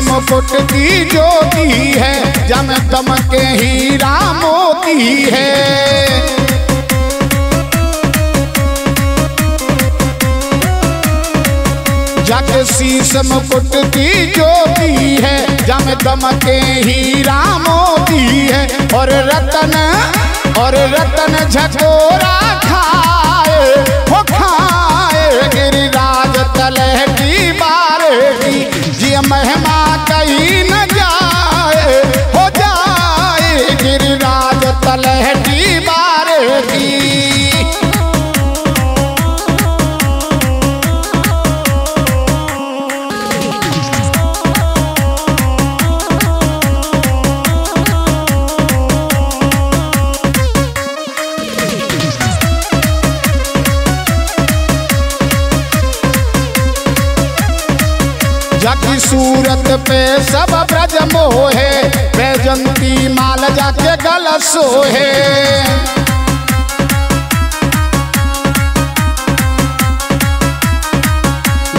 मुकुट की ज्योति है, जम दमके हीरा मोती है। जग शीश मुकुट की ज्योति है, जम दमके हीरा मोती है। और रतन झकोरा खाए हो खाए, गिरिराज तलह की बारे की। ये महिमा कहीं न जाए हो जाए, गिरिराज तलह की बारे की। सूरत पे सब ब्रज मोहे, वैजंती माल जाके गल सोहे।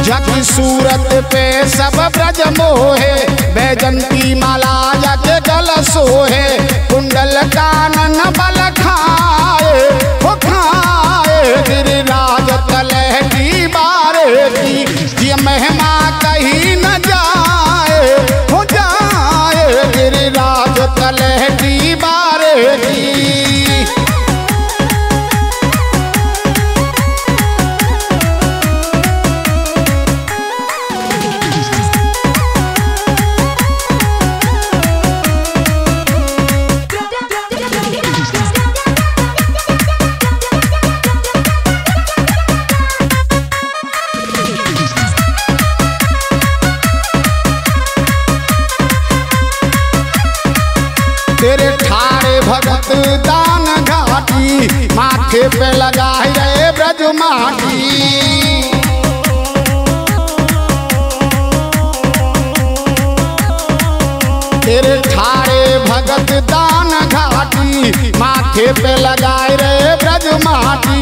जबकि सूरत पे सब ब्रज मोहे, वैजंती माला जाके गल सोहे। कुंडल कानन बल खाए हो खाए, गिरिराज तलह की बारे की। ये महिमा कहीं न जाए हो जाए, गिरिराज तलह की बारे की। तेरे ठाड़े भगत दान घाटी, माथे पे लगाए रहे ब्रज माटी। तेरे ठाड़े भगत दान घाटी, माथे पे लगाए रहे ब्रज माटी।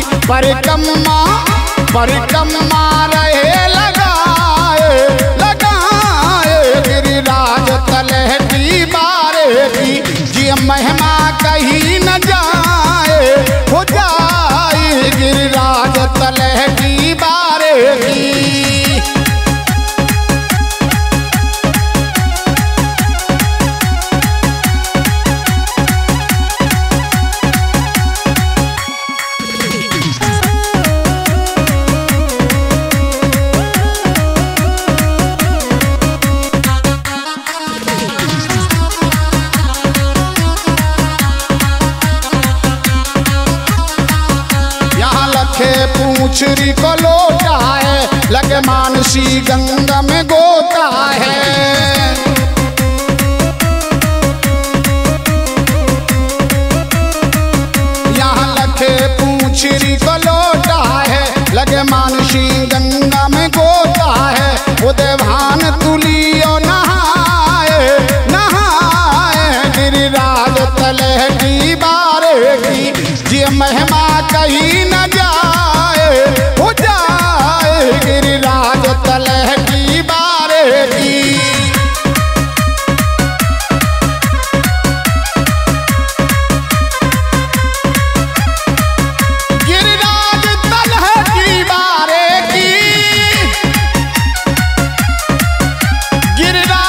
परिक्रमा रहे लगाए लगाए, गिरिराज तलह की बारे की। महिमा कहीं न जाए हो जाए, गिरिराज तलह की बारे की। पूंछरी को लोटा है, लगे मानसी गंगा में गोता है। महिमा कहीं न जाए, हो जाए गिरिराज तलह की बारे की। गिरिराज तलह की बारे की, गिरिराज तलह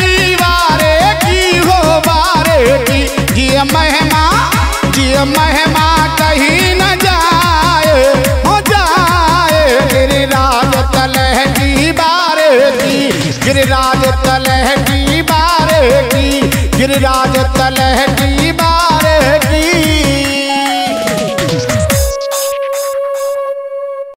की बारे की, हो बारे की। ये महिमा, ये महिमा कहीं न जाए, हो जाए गिरिराज तलह की बारे की। गिरिराज तलह की बारे की, गिरिराज तलह की बारे की।